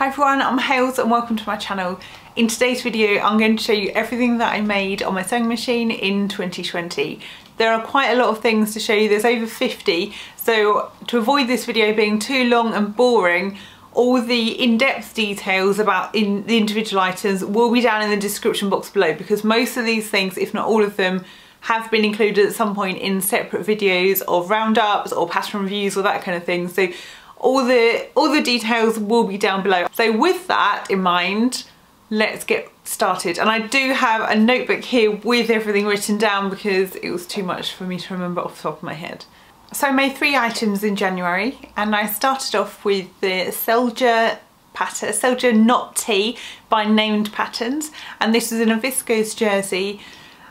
Hi everyone, I'm Hales and welcome to my channel. In today's video I'm going to show you everything that I made on my sewing machine in 2020. There are quite a lot of things to show you, there's over 50, so to avoid this video being too long and boring, all the in-depth details about the individual items will be down in the description box below, because most of these things, if not all of them, have been included at some point in separate videos or roundups or pattern reviews or that kind of thing. So all the details will be down below. So with that in mind, let's get started. And I do have a notebook here with everything written down because it was too much for me to remember off the top of my head. So I made three items in January and I started off with the Selja pattern, Selja Knot Tee by Named Patterns, and this is in a viscose jersey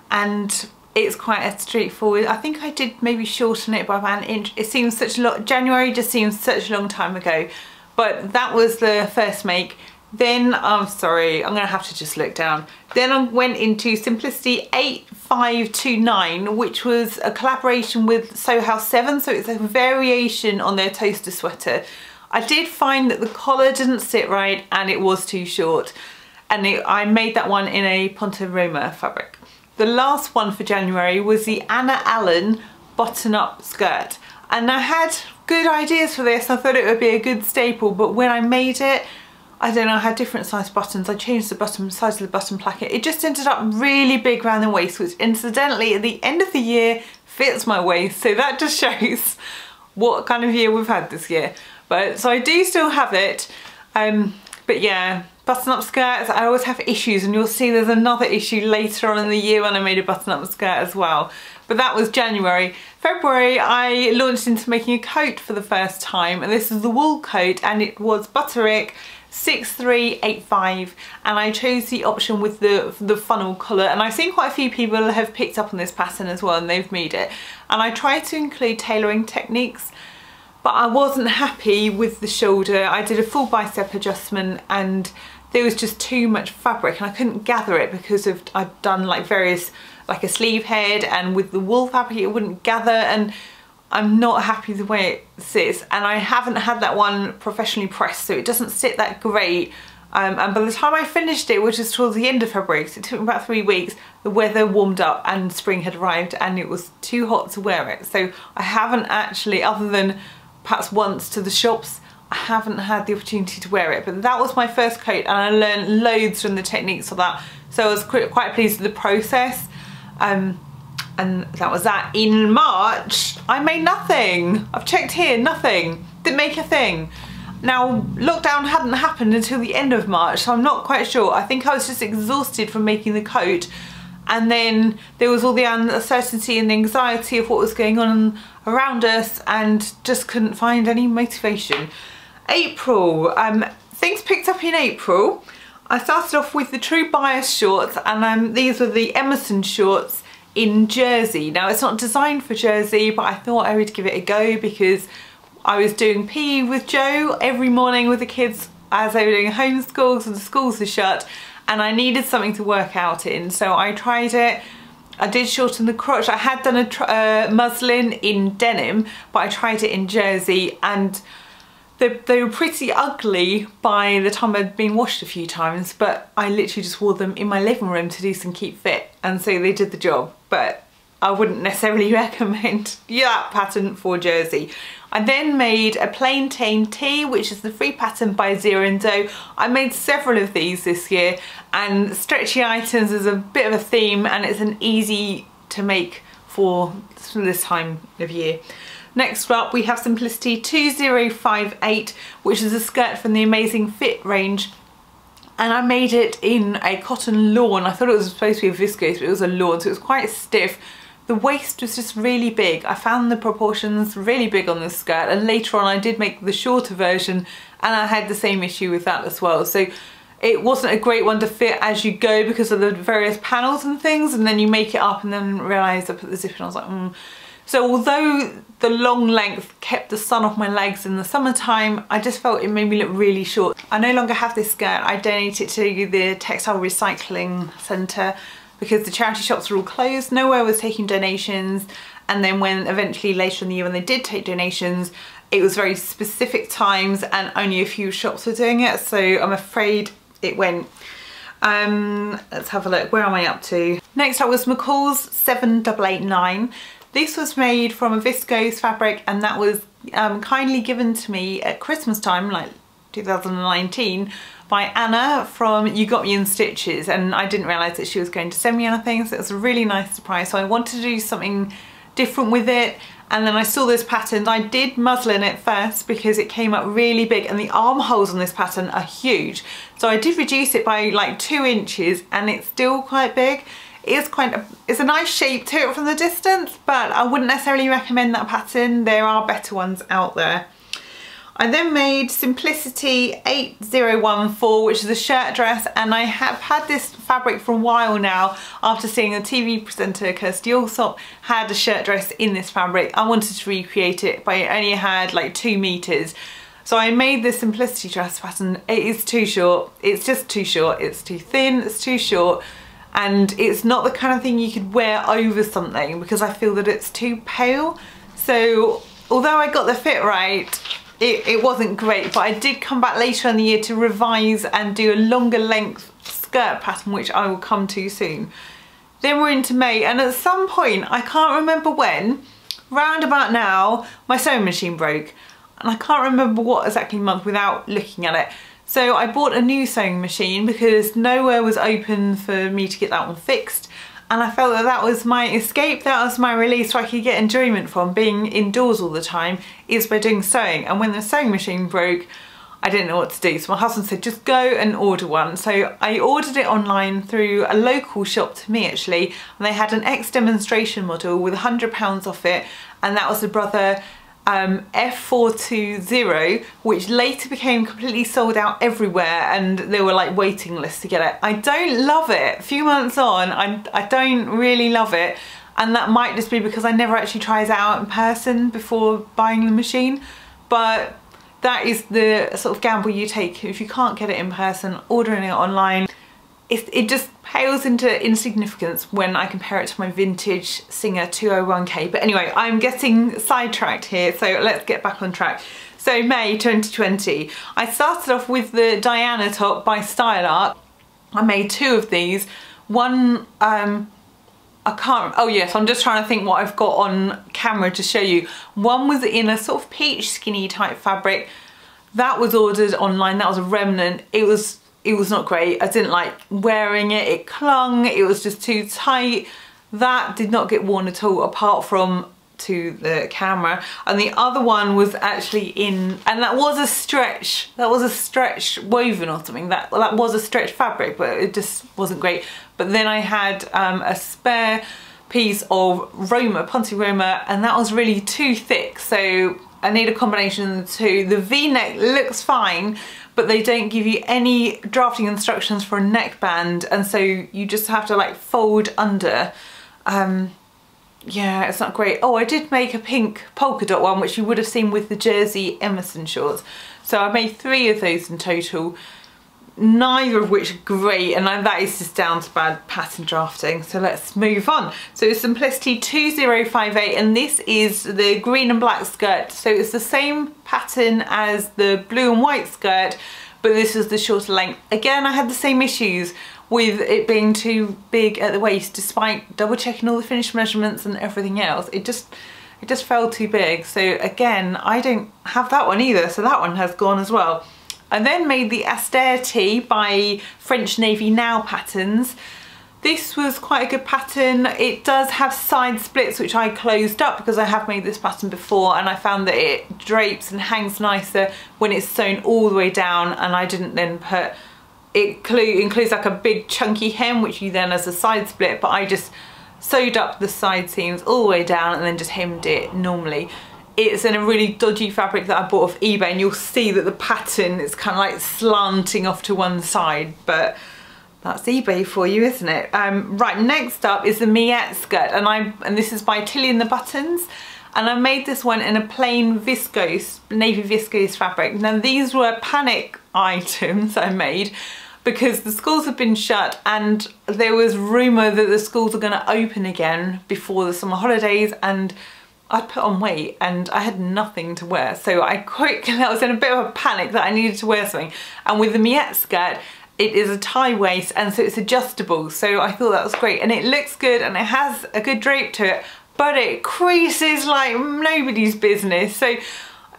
and it's quite a straightforward, I think I did maybe shorten it by about an inch. It seems such a lot, January just seems such a long time ago, but that was the first make. Then, I'm sorry, I'm gonna have to just look down. Then I went into Simplicity 8529, which was a collaboration with Sew House 7, so it's a variation on their toaster sweater. I did find that the collar didn't sit right and it was too short, and I made that one in a Ponte Roma fabric. The last one for January was the Anna Allen button-up skirt. And I had good ideas for this. I thought it would be a good staple, but when I made it, I don't know, I had different size buttons. I changed the button size of the button placket. It just ended up really big around the waist, which incidentally at the end of the year fits my waist. So that just shows what kind of year we've had this year. But so I do still have it, but yeah. Button-up skirts, I always have issues, and you'll see there's another issue later on in the year when I made a button-up skirt as well. But that was January. February, I launched into making a coat for the first time, and this is the wool coat, and it was Butterick 6385, and I chose the option with the funnel collar, and I've seen quite a few people have picked up on this pattern as well, and they've made it. And I tried to include tailoring techniques, but I wasn't happy with the shoulder. I did a full bicep adjustment and there was just too much fabric and I couldn't gather it because of I'd done like various, like a sleeve head, and with the wool fabric it wouldn't gather, and I'm not happy the way it sits, and I haven't had that one professionally pressed, so it doesn't sit that great. And by the time I finished it, which is towards the end of February, because it took me about 3 weeks, the weather warmed up and spring had arrived and it was too hot to wear it. So I haven't actually, other than perhaps once to the shops, I haven't had the opportunity to wear it, but that was my first coat and I learned loads from the techniques for that, so I was quite pleased with the process, and that was that. In March I made nothing. I've checked here, nothing, didn't make a thing. Now lockdown hadn't happened until the end of March, so I'm not quite sure. I think I was just exhausted from making the coat, and then there was all the uncertainty and anxiety of what was going on around us, and just couldn't find any motivation. April, things picked up in April. I started off with the True Bias shorts, and these were the Emerson shorts in jersey. Now it's not designed for jersey, but I thought I would give it a go because I was doing PE with Joe every morning with the kids as they were doing homeschools, so the schools were shut, and I needed something to work out in, so I tried it. I did shorten the crotch. I had done a muslin in denim, but I tried it in jersey, and they were pretty ugly by the time I'd been washed a few times, but I literally just wore them in my living room to do some keep fit, and so they did the job, but I wouldn't necessarily recommend that pattern for jersey. I then made a Plantain tee, which is the free pattern by Deer and Doe. I made several of these this year, and stretchy items is a bit of a theme, and it's an easy to make for this time of year. Next up we have Simplicity 2058, which is a skirt from the Amazing Fit range, and I made it in a cotton lawn. I thought it was supposed to be a viscose, but it was a lawn, so it was quite stiff. The waist was just really big. I found the proportions really big on this skirt, and later on I did make the shorter version and I had the same issue with that as well. So it wasn't a great one to fit as you go because of the various panels and things, and then you make it up and then realise I put the zip in, I was like, So although the long length kept the sun off my legs in the summertime, I just felt it made me look really short. I no longer have this skirt. I donated it to the Textile Recycling Centre, because the charity shops were all closed, nowhere was taking donations, and then when eventually later in the year when they did take donations, It was very specific times and only a few shops were doing it, so I'm afraid it went. Let's have a look, where am I up to? Next up was McCall's 7889. This was made from a viscose fabric, and that was kindly given to me at Christmas time, like 2019, by Anna from You Got Me In Stitches, and I didn't realise that she was going to send me anything, so it was a really nice surprise. So I wanted to do something different with it, and then I saw this pattern. I did muslin it first because it came up really big and the armholes on this pattern are huge. So I did reduce it by like 2 inches and it's still quite big. It's a nice shape to it from the distance, but I wouldn't necessarily recommend that pattern. There are better ones out there. I then made Simplicity 8014, which is a shirt dress, and I have had this fabric for a while now after seeing a TV presenter, Kirstie Allsop, had a shirt dress in this fabric. I wanted to recreate it, but it only had like 2 meters. So I made this Simplicity dress pattern. It is too short, it's just too short, it's too thin, it's too short, and it's not the kind of thing you could wear over something because I feel that it's too pale. So although I got the fit right, it wasn't great, but I did come back later in the year to revise and do a longer length skirt pattern, which I will come to soon. Then we're into May, and at some point, I can't remember when, round about now, my sewing machine broke, and I can't remember what exactly month without looking at it. So I bought a new sewing machine because nowhere was open for me to get that one fixed, and I felt that that was my escape, that was my release, so I could get enjoyment from being indoors all the time, is by doing sewing. And when the sewing machine broke, I didn't know what to do, so my husband said just go and order one. So I ordered it online through a local shop to me actually, and they had an X demonstration model with £100 off it, and that was the Brother F420, which later became completely sold out everywhere, and there were like waiting lists to get it. I don't love it. A few months on, I don't really love it, and that might just be because I never actually tried it out in person before buying the machine, but that is the sort of gamble you take. If you can't get it in person, ordering it online, it just pales into insignificance when I compare it to my vintage Singer 201k. But anyway, I'm getting sidetracked here, so let's get back on track. So May 2020, I started off with the Diana top by Style Arc. I made 2 of these. One, I can't, oh yes, I'm just trying to think what I've got on camera to show you. One was in a sort of peach skinny type fabric. That was ordered online, that was a remnant. It was not great. I didn't like wearing it, it clung, it was just too tight. That did not get worn at all apart from to the camera. And the other one was actually in, and that was a stretch woven or something, that was a stretch fabric, but it just wasn't great. But then I had a spare piece of Roma, Ponte Roma, and that was really too thick, so I need a combination of the two. The V-neck looks fine, but they don't give you any drafting instructions for a neckband, and so you just have to like fold under. Yeah, it's not great. Oh, I did make a pink polka dot one, which you would have seen with the jersey Emerson shorts. So I made 3 of those in total, neither of which are great, and that is just down to bad pattern drafting. So let's move on. So Simplicity 2058, and this is the green and black skirt. So it's the same pattern as the blue and white skirt, but this is the shorter length. Again, I had the same issues with it being too big at the waist, despite double checking all the finished measurements and everything else. It just felt too big. So again, I don't have that one either, so that one has gone as well. I then made the Astair tee by French Navy Now Patterns. This was quite a good pattern. It does have side splits, which I closed up because I have made this pattern before, and I found that it drapes and hangs nicer when it's sewn all the way down, and I didn't then put, it includes like a big chunky hem, which you then as a side split, but I just sewed up the side seams all the way down and then just hemmed it normally. It's in a really dodgy fabric that I bought off eBay, and you'll see that the pattern is kind of like slanting off to one side, but that's eBay for you, isn't it? Right, next up is the Miette skirt, and this is by Tilly and the Buttons, and I made this one in a plain viscose, navy viscose fabric. Now these were panic items I made because the schools have been shut, and there was rumour that the schools are going to open again before the summer holidays, and I'd put on weight and I had nothing to wear, so I was in a bit of a panic that I needed to wear something. And with the Miette skirt, it is a tie waist and so it's adjustable, so I thought that was great, and it looks good and it has a good drape to it, but it creases like nobody's business. So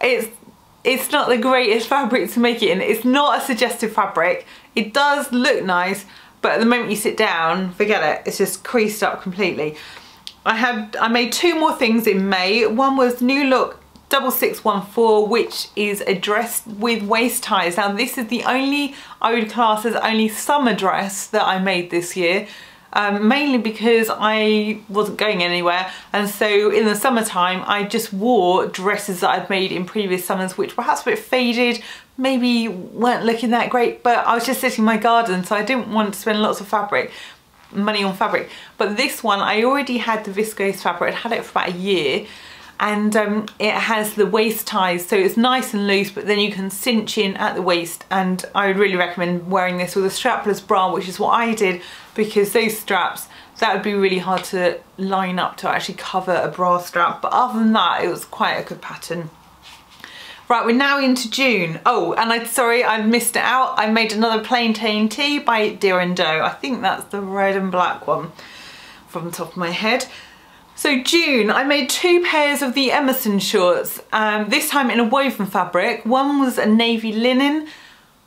it's not the greatest fabric to make it in. It's not a suggestive fabric. It does look nice, but at the moment you sit down, forget it, it's just creased up completely. I made two more things in May. One was New Look 6614, which is a dress with waist ties. Now this is the only, I would class as only summer dress that I made this year, mainly because I wasn't going anywhere, and so in the summertime I just wore dresses that I'd made in previous summers, which were perhaps a bit faded, maybe weren't looking that great, but I was just sitting in my garden, so I didn't want to spend lots of money on fabric. But this one, I already had the viscose fabric, I had it for about a year, and it has the waist ties, so it's nice and loose, but then you can cinch in at the waist, and I would really recommend wearing this with a strapless bra, which is what I did, because those straps, that would be really hard to line up to actually cover a bra strap. But other than that, it was quite a good pattern. Right, we're now into June. Oh, and I've missed it out. I made another Plantain tee by Deer and Doe. I think that's the red and black one from the top of my head. So June, I made two pairs of the Emerson shorts, this time in a woven fabric. One was a navy linen,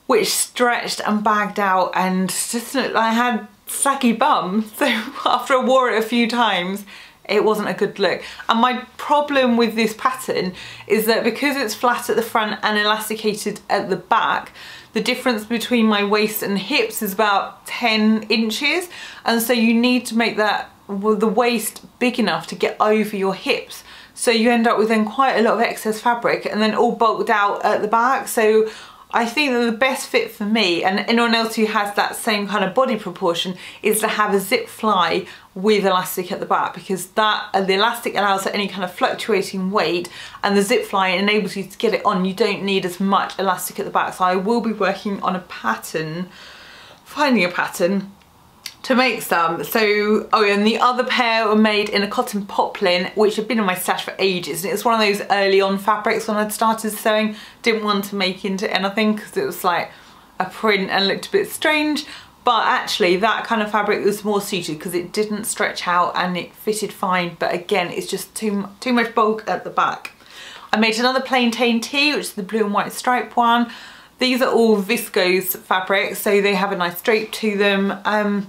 which stretched and bagged out and just looked like I had saggy bum. So after I wore it a few times, it wasn't a good look. And my problem with this pattern is that because it's flat at the front and elasticated at the back, the difference between my waist and hips is about 10 inches. And so you need to make that with the waist big enough to get over your hips, so you end up with then quite a lot of excess fabric and then all bulked out at the back. So I think that the best fit for me and anyone else who has that same kind of body proportion is to have a zip fly with elastic at the back, because that the elastic allows for any kind of fluctuating weight, and the zip fly enables you to get it on. You don't need as much elastic at the back. So I will be working on a pattern, finding a pattern to make some. So, oh, and the other pair were made in a cotton poplin, which had been in my stash for ages, and it's one of those early on fabrics when I'd started sewing, didn't want to make into anything because it was like a print and looked a bit strange, but actually that kind of fabric was more suited because it didn't stretch out and it fitted fine, but again it's just too much bulk at the back. I made another Plantain tee, which is the blue and white stripe one. These are all viscose fabrics, so they have a nice drape to them.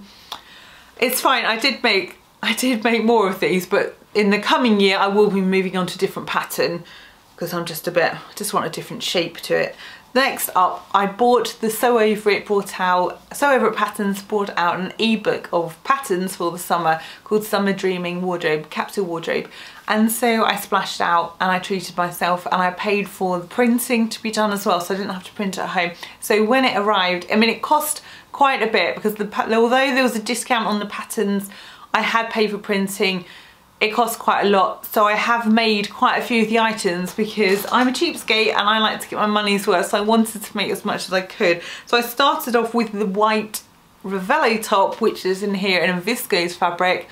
It's fine. I did make more of these, but in the coming year I will be moving on to a different pattern because I'm just want a different shape to it. Next up, I bought the Sew Over It Patterns brought out an ebook of patterns for the summer called Summer Dreaming Wardrobe, Capsule Wardrobe. And so I splashed out and I treated myself, and I paid for the printing to be done as well, so I didn't have to print at home. So when it arrived, I mean, it cost quite a bit because although there was a discount on the patterns, I had paid for printing. It costs quite a lot, so I have made quite a few of the items because I'm a cheapskate and I like to get my money's worth, so I wanted to make as much as I could. So I started off with the white Ravelo top, which is in here in a viscose fabric.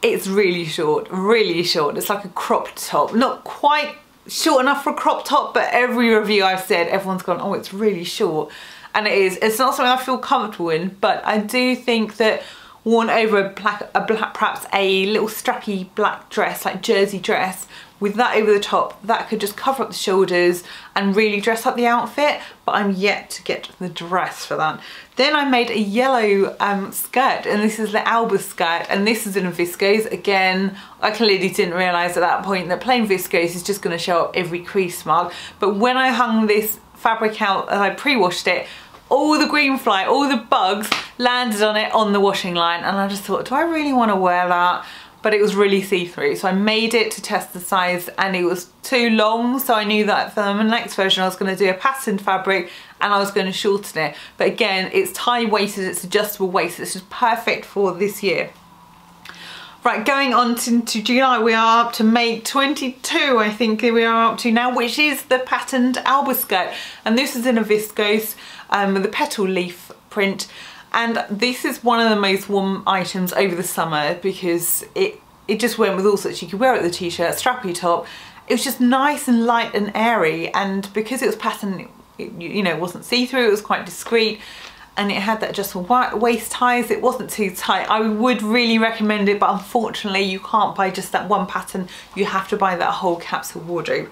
It's really short, really short. It's like a crop top, not quite short enough for a crop top, but every review I've said, everyone's gone, oh, it's really short, and it is. It's not something I feel comfortable in, but I do think that worn over perhaps a little strappy black dress, like jersey dress, with that over the top, that could just cover up the shoulders and really dress up the outfit, but I'm yet to get the dress for that. Then I made a yellow skirt, and this is the Alba skirt, and this is in a viscose. Again, I clearly didn't realise at that point that plain viscose is just going to show up every crease mark, but when I hung this fabric out and I pre-washed it, all the green fly, all the bugs landed on it on the washing line, and I just thought, do I really want to wear that? But it was really see-through, so I made it to test the size, and it was too long, so I knew that for the next version I was going to do a patterned fabric and I was going to shorten it. But again, it's tie-waisted, it's adjustable waist, it's just perfect for this year. Right, going on to July, we are up to May 22, I think we are up to now, which is the patterned Alba skirt, and this is in a viscose, the petal leaf print, and this is one of the most worn items over the summer because it it just went with all sorts. You could wear it with a t-shirt, strappy top. It was just nice and light and airy, and because it was patterned, you know, it wasn't see-through, it was quite discreet, and it had that adjustable waist ties. It wasn't too tight. I would really recommend it, but unfortunately you can't buy just that one pattern. You have to buy that whole capsule wardrobe.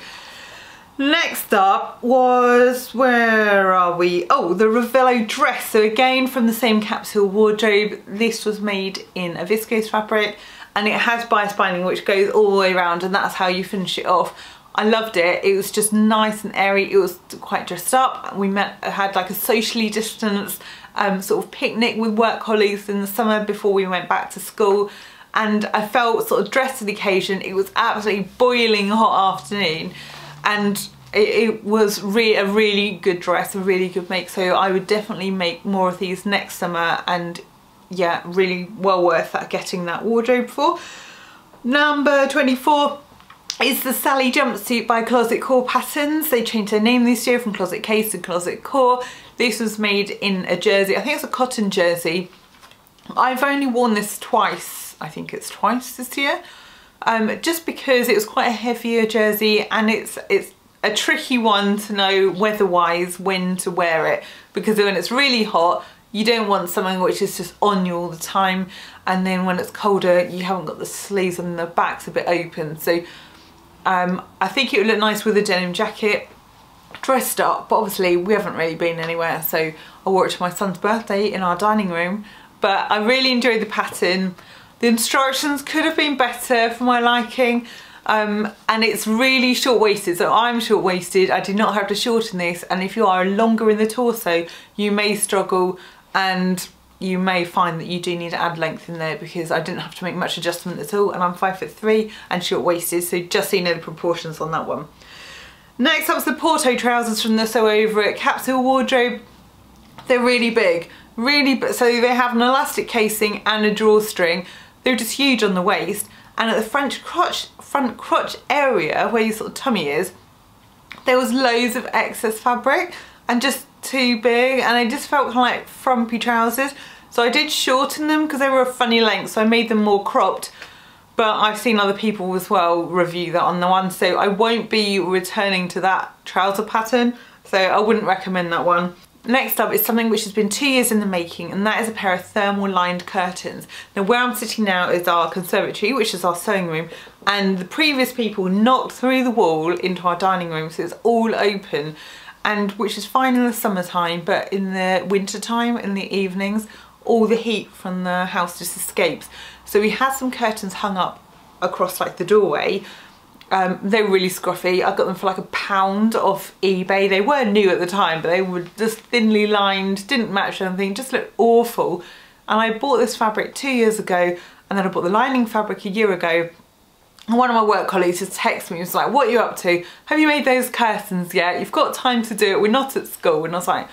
Next up was, where are we? Oh, the Ravelo dress. So again, from the same capsule wardrobe. This was made in a viscose fabric and it has bias binding, which goes all the way around, and that's how you finish it off. I loved it. It was just nice and airy. It was quite dressed up. We had like a socially distanced sort of picnic with work colleagues in the summer before we went back to school. And I felt sort of dressed to the occasion. It was absolutely boiling hot afternoon. And it was a really good dress, a really good make, so I would definitely make more of these next summer, and yeah, really well worth that, getting that wardrobe for. Number 24 is the Sally jumpsuit by Closet Core Patterns. They changed their name this year from Closet Case to Closet Core. This was made in a jersey, I think it's a cotton jersey. I've only worn this twice, I think it's twice this year. Just because it was quite a heavier jersey, and it's a tricky one to know weather-wise when to wear it, because when it's really hot you don't want something which is just on you all the time, and then when it's colder you haven't got the sleeves and the back's a bit open. So I think it would look nice with a denim jacket, dressed up, but obviously we haven't really been anywhere, so I wore it to my son's birthday in our dining room. But I really enjoyed the pattern. The instructions could have been better for my liking, and it's really short-waisted, so I'm short-waisted. I did not have to shorten this, and if you are longer in the torso you may struggle, and you may find that you do need to add length in there, because I didn't have to make much adjustment at all, and I'm 5'3" and short-waisted, so just so you know the proportions on that one. Next up's the Porto trousers from the Sew Over It capsule wardrobe. They're really big, so they have an elastic casing and a drawstring. They're just huge on the waist, and at the front crotch area where your sort of tummy is, there was loads of excess fabric and just too big, and I just felt like frumpy trousers, so I did shorten them because they were a funny length, so I made them more cropped. But I've seen other people as well review that on the one, so I won't be returning to that trouser pattern, so I wouldn't recommend that one. Next up is something which has been 2 years in the making, and that is a pair of thermal lined curtains. Now where I'm sitting now is our conservatory, which is our sewing room, and the previous people knocked through the wall into our dining room, so it's all open, and which is fine in the summertime, but in the winter time, in the evenings, all the heat from the house just escapes. So we had some curtains hung up across like the doorway. They were really scruffy. I got them for like £1 off eBay. They were new at the time, but they were just thinly lined, didn't match anything, just looked awful. And I bought this fabric 2 years ago, and then I bought the lining fabric a year ago. And one of my work colleagues just texted me, he was like, "What are you up to? Have you made those curtains yet? You've got time to do it, we're not at school." And I was like,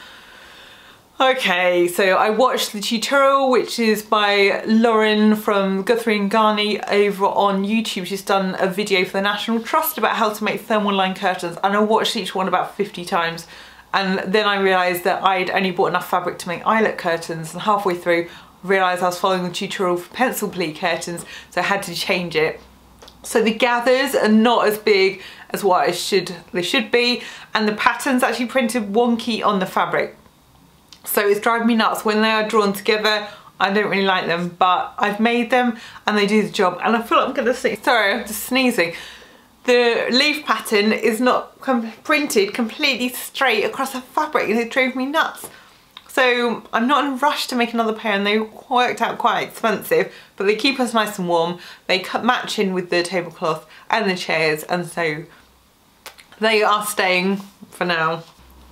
okay. So I watched the tutorial, which is by Lauren from Guthrie and Garney over on YouTube. She's done a video for the National Trust about how to make thermal line curtains, and I watched each one about 50 times, and then I realised that I'd only bought enough fabric to make eyelet curtains, and halfway through I realised I was following the tutorial for pencil pleat curtains, so I had to change it. So the gathers are not as big as what they should be, and the patterns actually printed wonky on the fabric. So it's driving me nuts. When they are drawn together, I don't really like them, but I've made them and they do the job, and I feel like I'm gonna sneeze. Sorry, I'm just sneezing. The leaf pattern is not printed completely straight across the fabric, and it drove me nuts. So I'm not in a rush to make another pair, and they worked out quite expensive, but they keep us nice and warm. They match in with the tablecloth and the chairs, and so they are staying for now.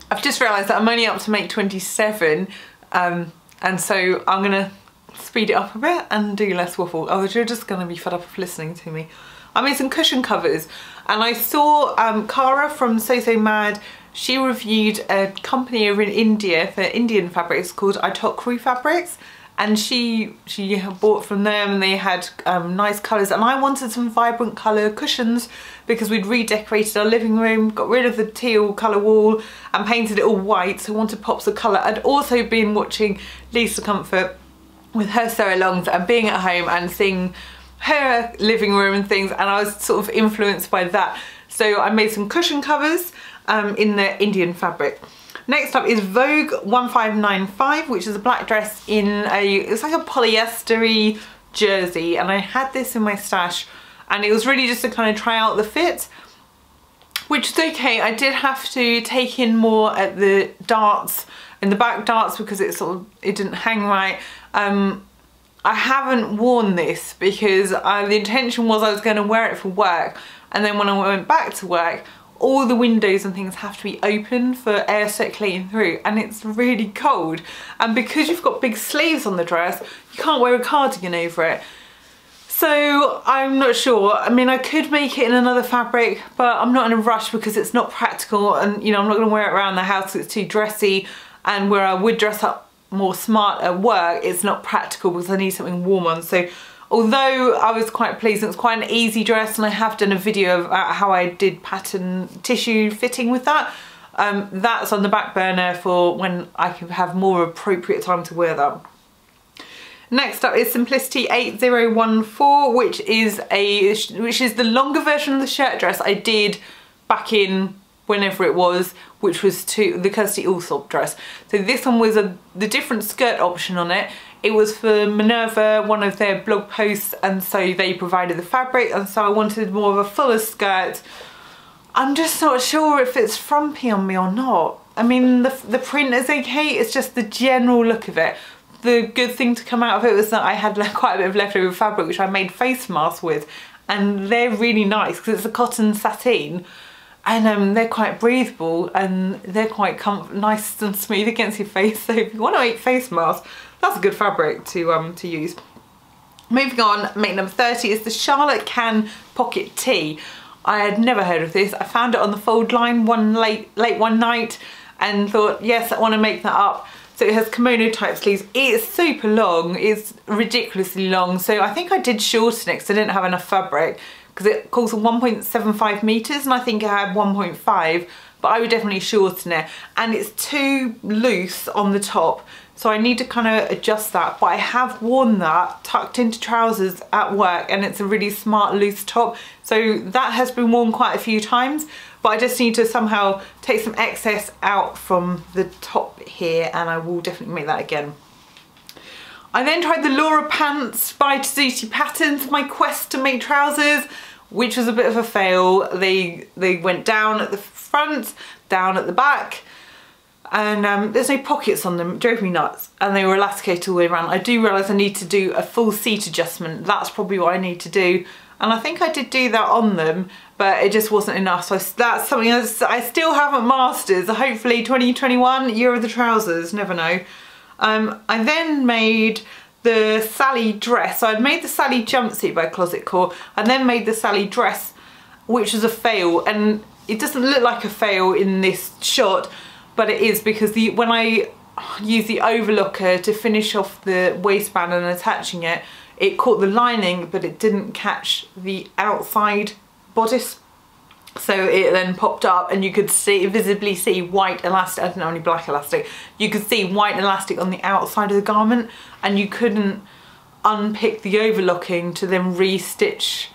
I've just realised that I'm only up to make 27, and so I'm gonna speed it up a bit and do less waffle, otherwise you're just gonna be fed up of listening to me. I made some cushion covers, and I saw Cara from So So Mad, she reviewed a company over in India for Indian fabrics called Itokri Fabrics, and she bought from them, and they had nice colours, and I wanted some vibrant colour cushions because we'd redecorated our living room, got rid of the teal colour wall and painted it all white, so I wanted pops of colour. I'd also been watching Lisa Comfort with her sew-alongs and being at home and seeing her living room and things, and I was sort of influenced by that. So I made some cushion covers in the Indian fabric. Next up is Vogue 1595, which is a black dress in a, it's like a polyester-y jersey, and I had this in my stash, and it was really just to kind of try out the fit, which is okay. I did have to take in more at the darts and the back darts because it sort of, it didn't hang right. I haven't worn this because the intention was I was going to wear it for work, and then when I went back to work, all the windows and things have to be open for air circulating through, and it's really cold, and because you've got big sleeves on the dress you can't wear a cardigan over it. So I'm not sure. I mean, I could make it in another fabric, but I'm not in a rush because it's not practical, and you know, I'm not going to wear it around the house because it's too dressy, and where I would dress up more smart at work, it's not practical because I need something warm on. So although I was quite pleased, it's quite an easy dress, and I have done a video about how I did pattern tissue fitting with that. That's on the back burner for when I can have more appropriate time to wear that. Next up is Simplicity 8014, which is the longer version of the shirt dress I did back in whenever it was, which was to the Kirstie Allsop dress. So this one was the different skirt option on it. It was for Minerva, one of their blog posts, and so they provided the fabric, and so I wanted more of a fuller skirt. I'm just not sure if it's frumpy on me or not. I mean, the print is okay, it's just the general look of it. The good thing to come out of it was that I had quite a bit of leftover fabric, which I made face masks with, and they're really nice because it's a cotton sateen, and they're quite breathable, and they're quite nice and smooth against your face. So if you want to make face masks, that's a good fabric to use. Moving on, make number 30 is the Charlotte Can Pocket Tee. I had never heard of this. I found it on the fold line late one night and thought, yes, I want to make that up. So it has kimono type sleeves. It's super long, it's ridiculously long. So I think I did shorten it because I didn't have enough fabric, because it calls for 1.75 meters and I think I had 1.5, but I would definitely shorten it. And it's too loose on the top, so I need to kind of adjust that, but I have worn that tucked into trousers at work, and it's a really smart loose top. So that has been worn quite a few times, but I just need to somehow take some excess out from the top here, and I will definitely make that again. I then tried the Laura Pants by Tsuti Patterns, my quest to make trousers, which was a bit of a fail. They went down at the front, down at the back, and there's no pockets on them. It drove me nuts, and they were elasticated all the way around. I do realise I need to do a full seat adjustment. That's probably what I need to do, and I think I did do that on them, but it just wasn't enough. So that's something else I still haven't mastered. So hopefully 2021, year of the trousers, never know. I then made the Sally dress. So I'd made the Sally jumpsuit by Closet Core, and then made the Sally dress, which was a fail, and it doesn't look like a fail in this shot, but it is, because when I used the overlocker to finish off the waistband and attaching it, it caught the lining, but it didn't catch the outside bodice. So it then popped up, and you could see, visibly see white elastic. I don't know, only black elastic. You could see white elastic on the outside of the garment, and you couldn't unpick the overlocking to then re-stitch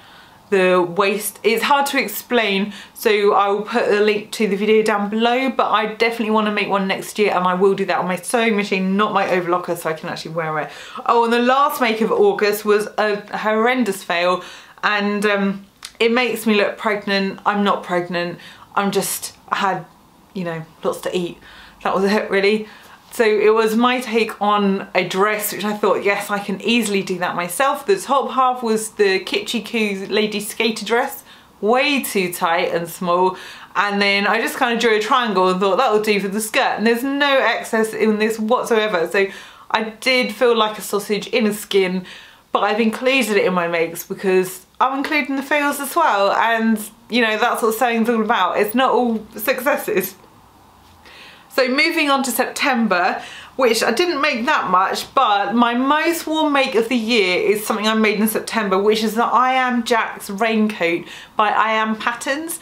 the waist. It's hard to explain, so I will put a link to the video down below, but I definitely want to make one next year, and I will do that on my sewing machine, not my overlocker, so I can actually wear it. Oh, and the last make of August was a horrendous fail, and it makes me look pregnant. I'm not pregnant, I'm just, I had, you know, lots to eat. That was it really. So it was my take on a dress which I thought, yes, I can easily do that myself. The top half was the Kitschy Coo Lady Skater dress, way too tight and small, and then I just kind of drew a triangle and thought that will do for the skirt, and there's no excess in this whatsoever. So I did feel like a sausage in a skin, but I've included it in my makes because I'm including the fails as well, and you know, that's what sewing's all about. It's not all successes. So moving on to September, which I didn't make that much, but my most worn make of the year is something I made in September, which is the I Am Jack's raincoat by I Am Patterns.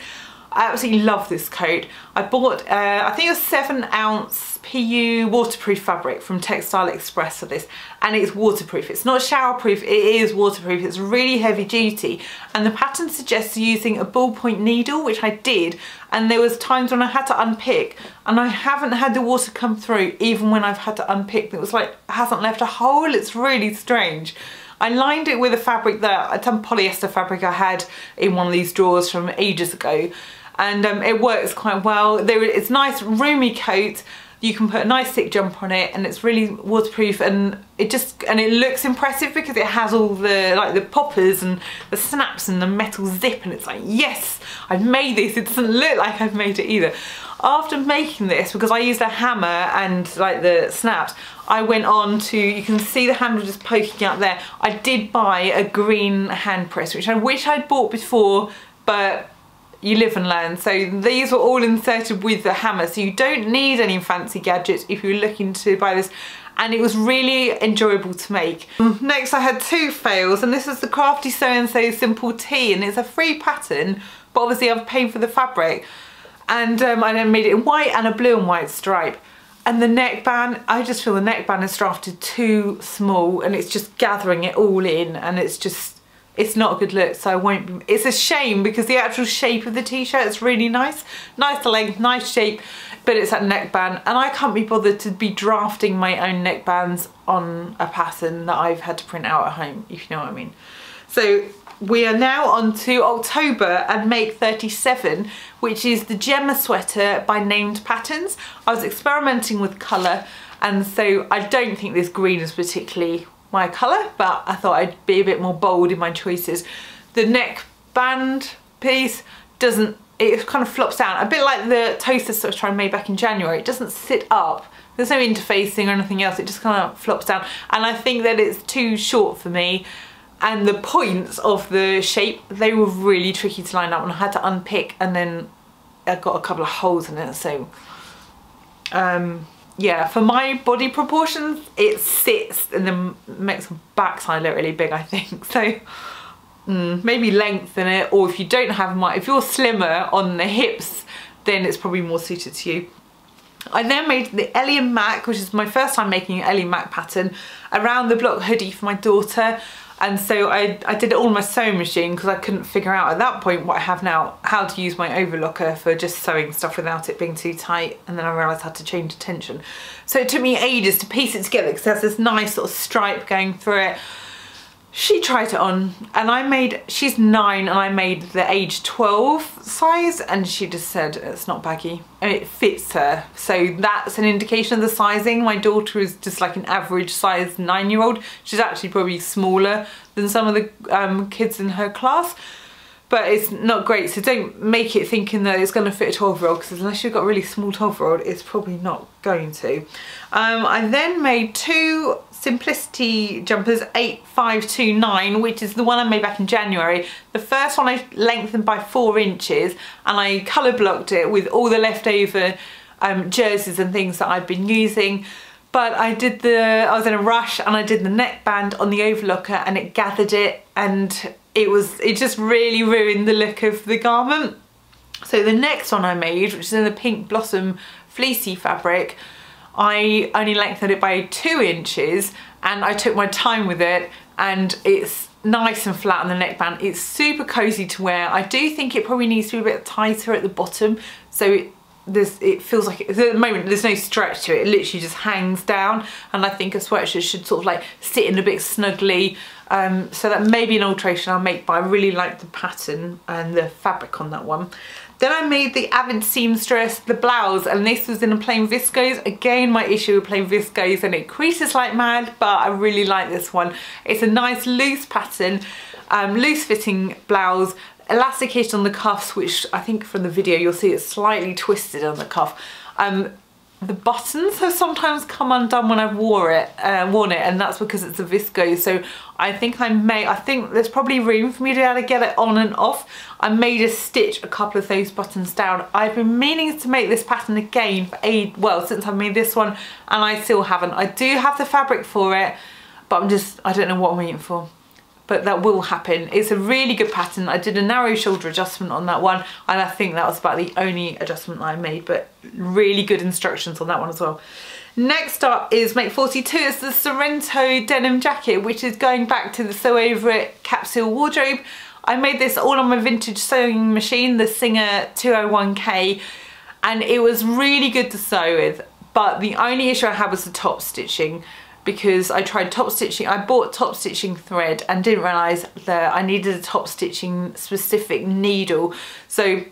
I absolutely love this coat. I bought, I think it was 7 ounce PU waterproof fabric from Textile Express for this, and it's waterproof. It's not showerproof, it is waterproof. It's really heavy duty, and the pattern suggests using a ballpoint needle, which I did, and there was times when I had to unpick, and I haven't had the water come through even when I've had to unpick. It was like, it hasn't left a hole. It's really strange. I lined it with a fabric that, some polyester fabric I had in one of these drawers from ages ago, and it works quite well. It's a nice roomy coat. You can put a nice thick jumper on it, and it's really waterproof, and it looks impressive because it has all the the poppers and the snaps and the metal zip, and it's like, yes, I've made this. It doesn't look like I've made it either. After making this, because I used a hammer and the snaps, I went on to, you can see the handle just poking out there. I did buy a green hand press, which I wish I'd bought before, but you live and learn. So these were all inserted with the hammer, so you don't need any fancy gadgets if you're looking to buy this, and it was really enjoyable to make. Next I had two fails, and this is the Crafty So and So Simple Tee, and it's a free pattern, but obviously I've paid for the fabric, and I then made it in white and a blue and white stripe. And the neckband, I just feel the neckband is drafted too small, and it's just gathering it all in, and it's just, it's not a good look. So I won't, it's a shame because the actual shape of the t-shirt is really nice. Nice length, nice shape, but it's that neckband, and I can't be bothered to be drafting my own neckbands on a pattern that I've had to print out at home, if you know what I mean. So we are now on to October and make 37, which is the Gemma sweater by Named Patterns. I was experimenting with colour, and so I don't think this green is particularly my colour, but I thought I'd be a bit more bold in my choices. The neck band piece doesn't, it kind of flops down, a bit like the toaster sweater I made back in January. It doesn't sit up. There's no interfacing or anything else. It just kind of flops down, and I think that it's too short for me. And the points of the shape, they were really tricky to line up, and I had to unpick, and then I got a couple of holes in it. So yeah, for my body proportions, it sits and then makes the backside look really big, I think. So maybe lengthen it, or if you don't have much, if you're slimmer on the hips, then it's probably more suited to you. I then made the Ellie and Mac, which is my first time making an Ellie Mac pattern, around the block hoodie for my daughter. And so I did it all in my sewing machine because I couldn't figure out at that point what I have now, how to use my overlocker for just sewing stuff without it being too tight. And then I realised I had to change the tension. So it took me ages to piece it together because there's this nice sort of stripe going through it. She tried it on, and I made, she's 9 and I made the age 12 size, and she just said it's not baggy and it fits her. So that's an indication of the sizing. My daughter is just like an average size 9-year-old. She's actually probably smaller than some of the kids in her class, but it's not great. So don't make it thinking that it's going to fit a 12-year-old, because unless you've got a really small 12-year-old, it's probably not going to. I then made two Simplicity jumpers, 8529, which is the one I made back in January. The first one I lengthened by 4 inches, and I colour blocked it with all the leftover jerseys and things that I've been using. But I was in a rush, and I did the neckband on the overlocker, and it gathered it, and it just really ruined the look of the garment. So the next one I made, which is in the Pink Blossom fleecy fabric, I only lengthened it by 2 inches, and I took my time with it, and it's nice and flat on the neckband. It's super cozy to wear. I do think it probably needs to be a bit tighter at the bottom, so it feels like, at the moment there's no stretch to it. It literally just hangs down, and I think a sweatshirt should sort of sit in a bit snugly. So that may be an alteration I'll make, but I really like the pattern and the fabric on that one. Then I made the Avid Seamstress, the blouse, and this was in a plain viscose. Again, my issue with plain viscose, and it creases like mad, but I really like this one. It's a nice loose pattern, loose fitting blouse, elasticated on the cuffs, which I think from the video you'll see it's slightly twisted on the cuff. The buttons have sometimes come undone when I've worn it, and that's because it's a viscose. So I think there's probably room for me to be able to get it on and off. I made a stitch a couple of those buttons down. I've been meaning to make this pattern again for since I made this one, and I still haven't. I do have the fabric for it, but I don't know what I'm waiting for. but that will happen. It's a really good pattern. I did a narrow shoulder adjustment on that one, and I think that was about the only adjustment I made, but really good instructions on that one as well. Next up is make 42. It's the Sorrento denim jacket, which is going back to the Sew Over It capsule wardrobe. I made this all on my vintage sewing machine, the Singer 201k, and it was really good to sew with, but the only issue I had was the top stitching, because I tried top stitching. I bought top stitching thread and didn't realise that I needed a top stitching specific needle. So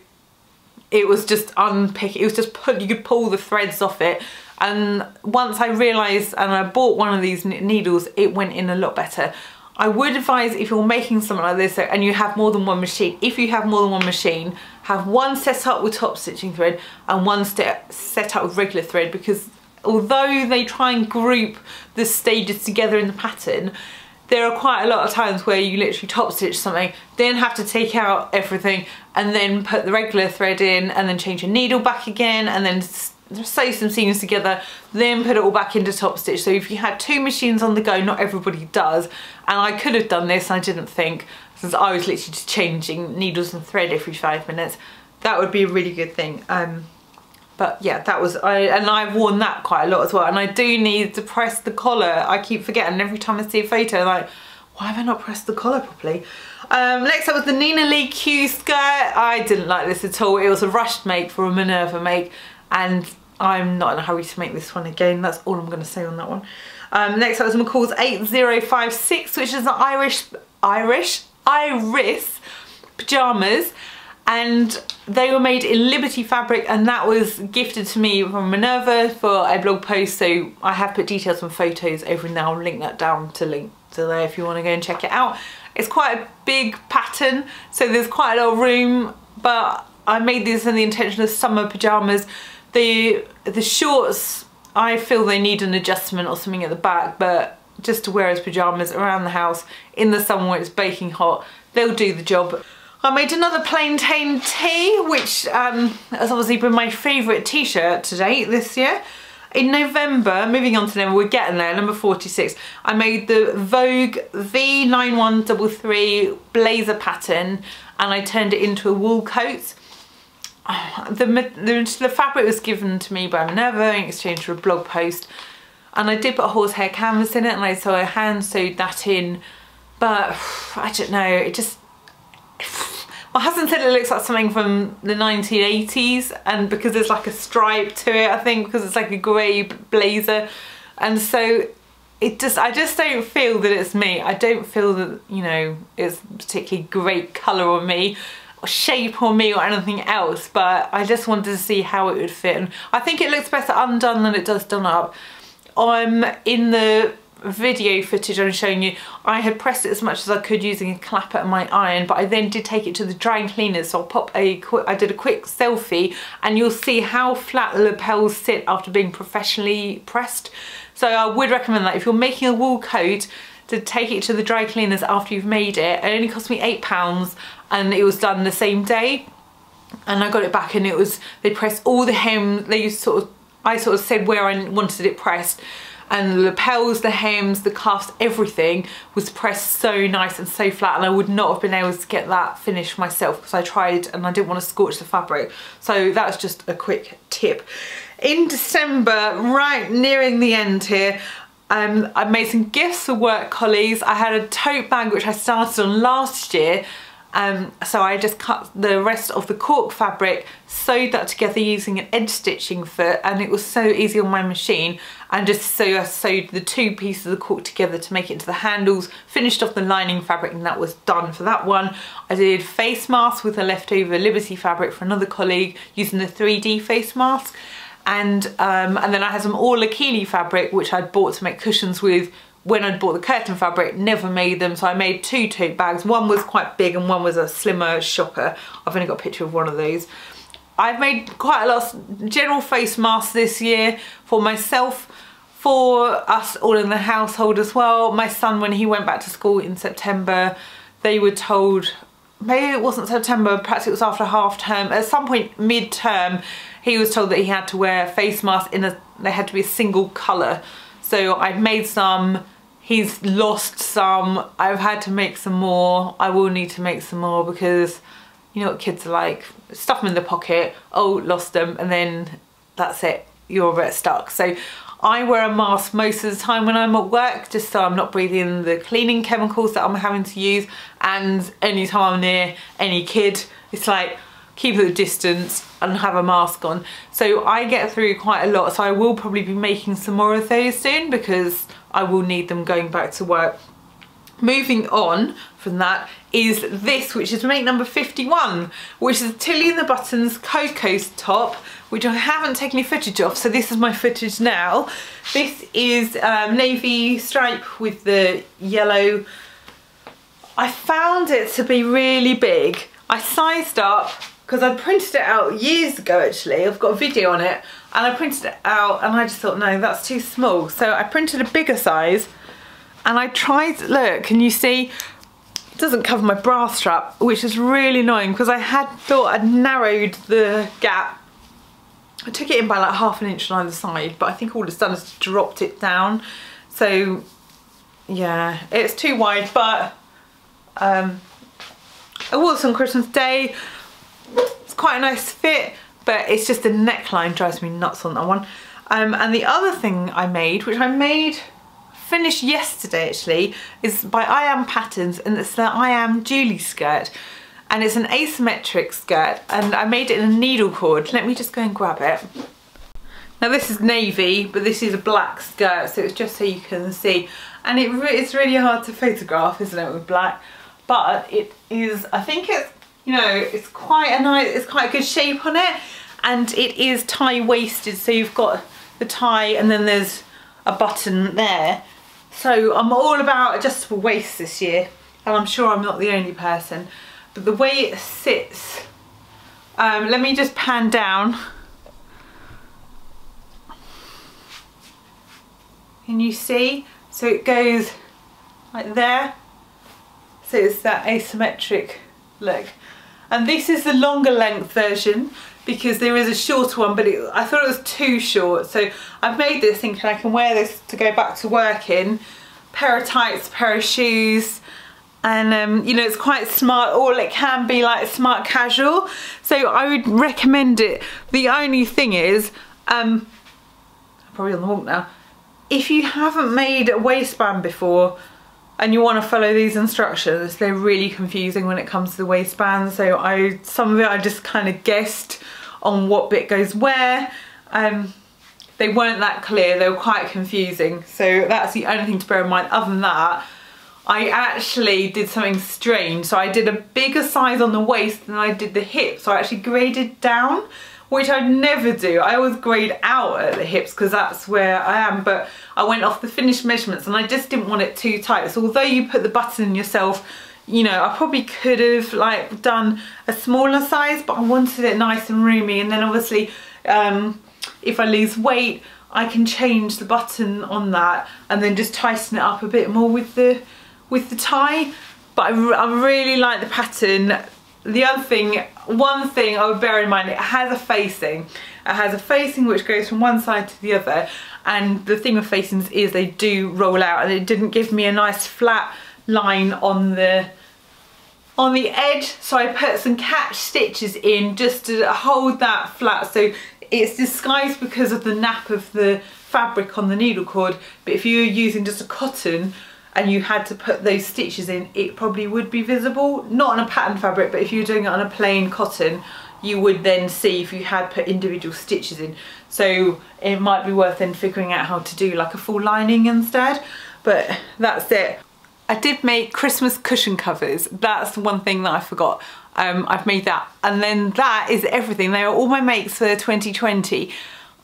it was just unpick, it was just put, you could pull the threads off it. And once I realised and I bought one of these needles, it went in a lot better. I would advise, if you're making something like this and you have more than one machine, if you have more than one machine, have one set up with top stitching thread and one set up with regular thread, because although they try and group the stages together in the pattern, there are quite a lot of times where you literally top stitch something, then have to take out everything and then put the regular thread in and then change your needle back again and then sew some seams together, then put it all back into top stitch. So if you had two machines on the go, not everybody does, and I could have done this, I didn't think, since I was literally just changing needles and thread every 5 minutes. That would be a really good thing. But yeah, that was, and I've worn that quite a lot as well, and I do need to press the collar. I keep forgetting every time I see a photo, I'm like, why have I not pressed the collar properly? Next up was the Nina Lee Q skirt. I didn't like this at all. It was a rushed make for a Minerva make, and I'm not in a hurry to make this one again. That's all I'm going to say on that one. Next up was McCall's 8056, which is an Iris pyjamas, and they were made in Liberty fabric, and that was gifted to me from Minerva for a blog post, so I have put details and photos over now. I'll link that down to link to there if you want to go and check it out. It's quite a big pattern, so there's quite a lot of room, but I made this in the intention of summer pyjamas. The shorts, I feel they need an adjustment or something at the back, but just to wear as pyjamas around the house in the summer when it's baking hot, they'll do the job. I made another Plantain tee, which has obviously been my favourite t-shirt to date this year. In November, moving on to November, we're getting there, number 46, I made the Vogue V9133 blazer pattern, and I turned it into a wool coat. The fabric was given to me by Minerva in exchange for a blog post, and I did put a horsehair canvas in it, and so I hand sewed that in, but I don't know, it just... My husband said it looks like something from the 1980s, and because there's like a stripe to it, I think, because it's like a grey blazer, and so it just, I just don't feel that it's me. I don't feel that, you know, it's particularly great colour on me or shape on me or anything else, but I just wanted to see how it would fit, and I think it looks better undone than it does done up. In the video footage I'm showing you, I had pressed it as much as I could using a clapper and my iron, but I then did take it to the dry cleaners, so I'll pop I did a quick selfie, and you'll see how flat the lapels sit after being professionally pressed. So I would recommend that if you're making a wool coat, to take it to the dry cleaners after you've made it. It only cost me £8 and it was done the same day, and I got it back, and it was, they pressed all the hem, they sort of, I sort of said where I wanted it pressed, and the lapels, the hems, the cuffs, everything was pressed so nice and so flat, and I would not have been able to get that finished myself because I tried and I didn't want to scorch the fabric. So that was just a quick tip. In December, right nearing the end here, I made some gifts for work colleagues. I had a tote bag which I started on last year, so I just cut the rest of the cork fabric, sewed that together using an edge stitching foot, and it was so easy on my machine, and just so I sewed the two pieces of the cork together to make it into the handles, finished off the lining fabric, and that was done for that one. I did face masks with a leftover Liberty fabric for another colleague using the 3D face mask, and then I had some all Achille fabric which I'd bought to make cushions with when I'd bought the curtain fabric, never made them, so I made two tote bags. One was quite big and one was a slimmer shopper. I've only got a picture of one of those. I've made quite a lot of general face masks this year for myself, for us all in the household as well. My son, when he went back to school in September, they were told, maybe it wasn't September, perhaps it was after half term, at some point mid-term, he was told that he had to wear a face mask, they had to be a single colour. So I made some, He's lost some. I've had to make some more. I will need to make some more because you know what kids are like. Stuff them in the pocket. Oh, lost them. And then that's it. You're a bit stuck. So I wear a mask most of the time when I'm at work, just so I'm not breathing the cleaning chemicals that I'm having to use. And anytime I'm near any kid, it's like, keep at a distance and have a mask on. So I get through quite a lot. So I will probably be making some more of those soon because I will need them going back to work. Moving on from that is this, which is make number 51, which is Tilly and the Buttons Coco's top, which I haven't taken any footage of, so this is my footage now. This is navy stripe with the yellow. I found it to be really big. I sized up because I printed it out years ago actually, I've got a video on it, and I printed it out and I just thought, no, that's too small. So I printed a bigger size and I tried, look, can you see? It doesn't cover my bra strap, which is really annoying because I had thought I'd narrowed the gap. I took it in by like half an inch on either side, but I think all it's done is dropped it down. So yeah, it's too wide, but I wore this on Christmas Day. It's quite a nice fit, but it's just the neckline drives me nuts on that one. And the other thing I made, which I made, finished yesterday actually, is by I Am Patterns, and it's the I Am Julie skirt. And it's an asymmetric skirt, and I made it in a needle cord. Let me just go and grab it. Now this is navy, but this is a black skirt, so it's just so you can see. And it's really hard to photograph, isn't it, with black? But it is, I think it's, you know, it's quite a nice, it's quite a good shape on it, and it is tie-waisted, so you've got the tie and then there's a button there. So I'm all about adjustable waists this year, and I'm sure I'm not the only person. But the way it sits, let me just pan down. Can you see? So it goes like there. So it's that asymmetric look. And this is the longer length version because there is a shorter one, but I thought it was too short. So I've made this thinking I can wear this to go back to work in. Pair of tights, pair of shoes. And you know, it's quite smart, or it can be like smart casual. So I would recommend it. The only thing is, I'm probably on the walk now. If you haven't made a waistband before, and you want to follow these instructions, they're really confusing when it comes to the waistband. So some of it I just kind of guessed on what bit goes where. They weren't that clear, they were quite confusing. So that's the only thing to bear in mind. Other than that, I actually did something strange. So I did a bigger size on the waist than I did the hips. So I actually graded down, which I'd never do. I always grade out at the hips because that's where I am, but I went off the finished measurements and I just didn't want it too tight. So although you put the button in yourself, you know, I probably could have like done a smaller size, but I wanted it nice and roomy. And then obviously if I lose weight, I can change the button on that and then just tighten it up a bit more with the tie. But I really like the pattern. The other thing, one thing I would bear in mind, it has a facing which goes from one side to the other, and the thing with facings is they do roll out, and it didn't give me a nice flat line on the edge, so I put some catch stitches in just to hold that flat. So it's disguised because of the nap of the fabric on the needle cord, but if you were using just a cotton and you had to put those stitches in, it probably would be visible. Not on a pattern fabric, but if you were doing it on a plain cotton, you would then see if you had put individual stitches in. So it might be worth then figuring out how to do like a full lining instead, but that's it. I did make Christmas cushion covers. That's one thing that I forgot. I've made that, and then that is everything. They are all my makes for 2020.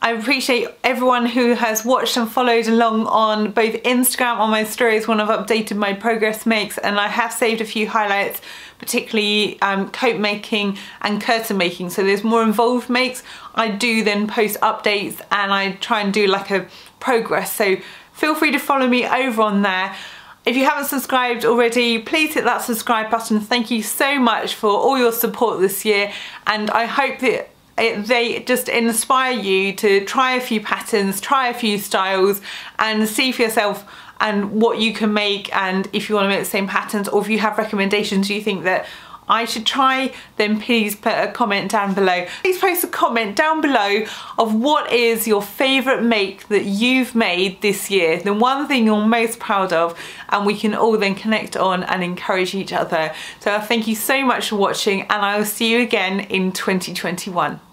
I appreciate everyone who has watched and followed along on both Instagram, on my stories when I've updated my progress makes, and I have saved a few highlights, particularly coat making and curtain making. So there's more involved makes. I do then post updates and I try and do like a progress. So feel free to follow me over on there. If you haven't subscribed already, please hit that subscribe button. Thank you so much for all your support this year, and I hope that they just inspire you to try a few patterns, try a few styles, and see for yourself and what you can make, and if you want to make the same patterns, or if you have recommendations you think that I should try, then please put a comment down below. Please post a comment down below of what is your favourite make that you've made this year, the one thing you're most proud of, and we can all then connect on and encourage each other. So thank you so much for watching, and I will see you again in 2021.